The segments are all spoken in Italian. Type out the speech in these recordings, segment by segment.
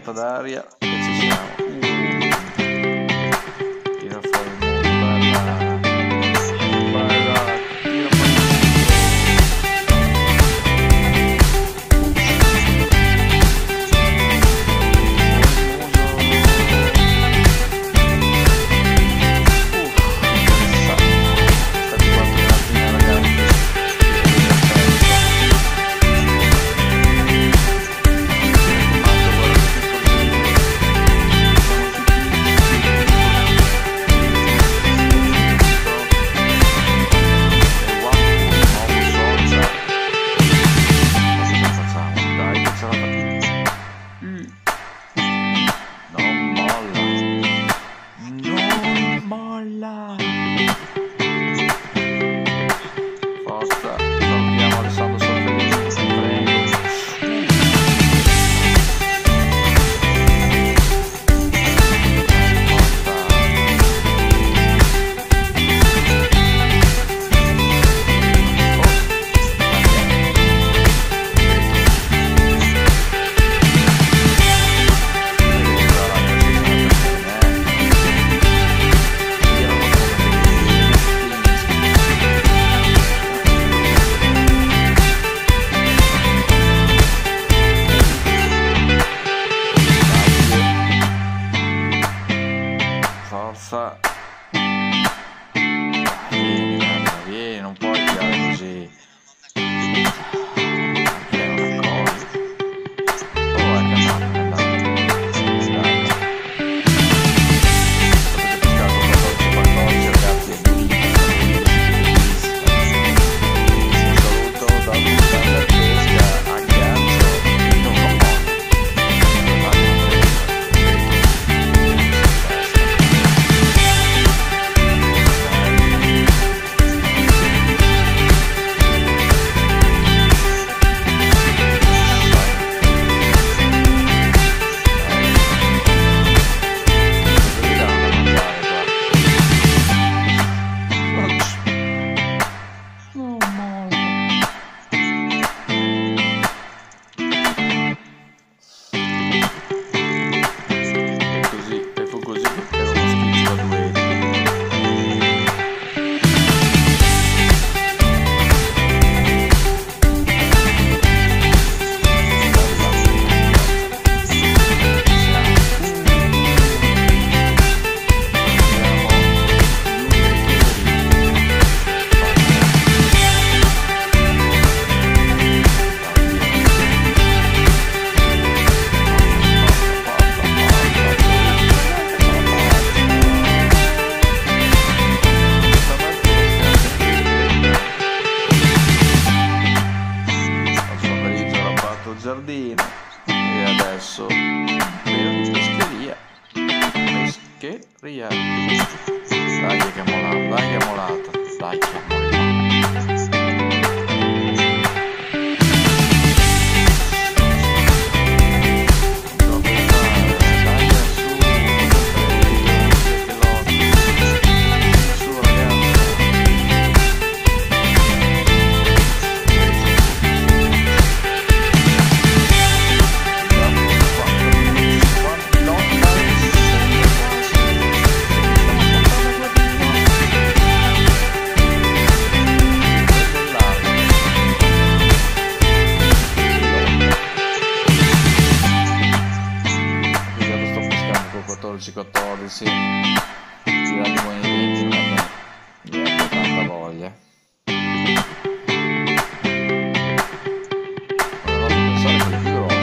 boccata d'aria e ci siamo. Forza, vieni, mamma, vieni, non puoi tirare così. Che è una cosa. Oh, è cambiato, è andato. Avete pescato 14, ragazzi, è bellissimo. Un saluto da Buttana Pesca, aggancio, non fa male. Giardino e adesso pescheria, dai che è molata, dai che è molata, dai che è molata. Sì, tirati i movimenti, non è che mi ha tanta voglia. Allora, pensare che è più grosso.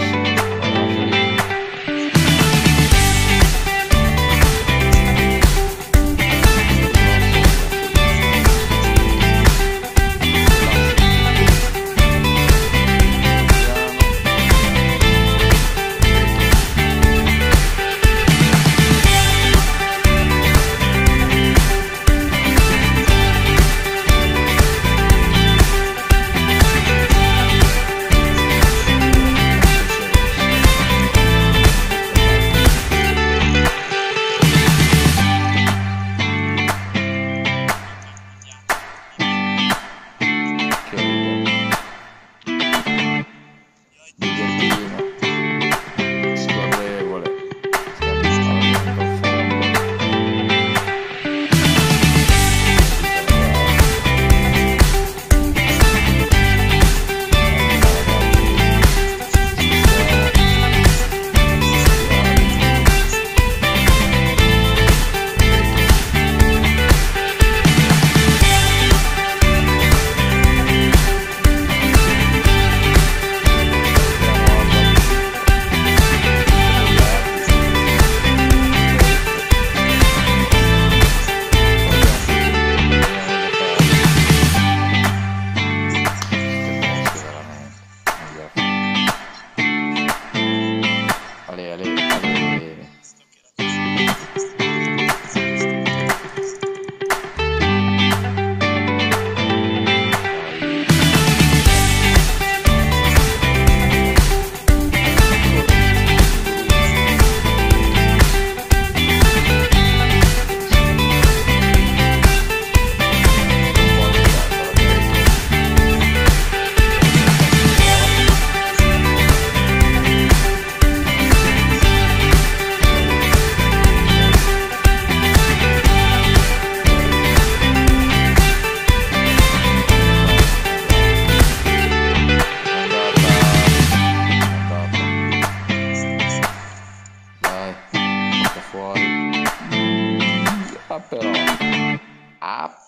up at all.